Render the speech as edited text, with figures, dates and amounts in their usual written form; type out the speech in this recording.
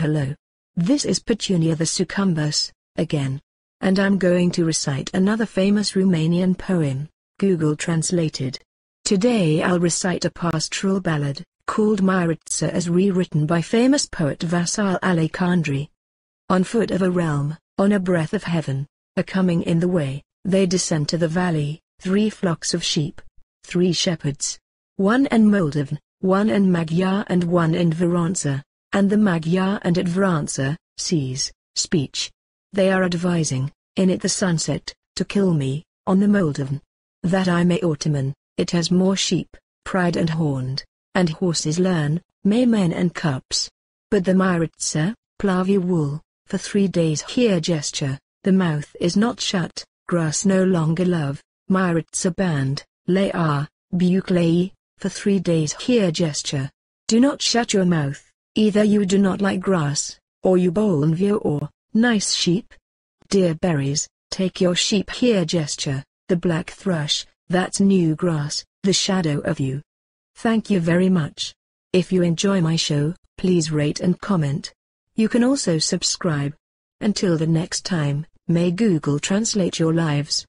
Hello. This is Petunia the Succumbus, again. And I'm going to recite another famous Romanian poem, Google translated. Today I'll recite a pastoral ballad, called Miorita as rewritten by famous poet Vasile Alecsandri. On foot of a realm, on a breath of heaven, a coming in the way, they descend to the valley, 3 flocks of sheep, 3 shepherds. One in Moldovan, one in Magyar and one in Varansa, and the Magyar and at Vrancea, sees, speech. They are advising, in it the sunset, to kill me, on the Moldovan. That I may Ottoman, it has more sheep, pride and horned, and horses learn, may men and cups. But the Miorita, plavia wool, for 3 days here gesture, the mouth is not shut, grass no longer love, Miorita band, lay are, buclei, for 3 days here gesture. Do not shut your mouth, either you do not like grass, or you bolnvio or, nice sheep? Dear berries, take your sheep here gesture, the black thrush, that's new grass, the shadow of you. Thank you very much. If you enjoy my show, please rate and comment. You can also subscribe. Until the next time, may Google translate your lives.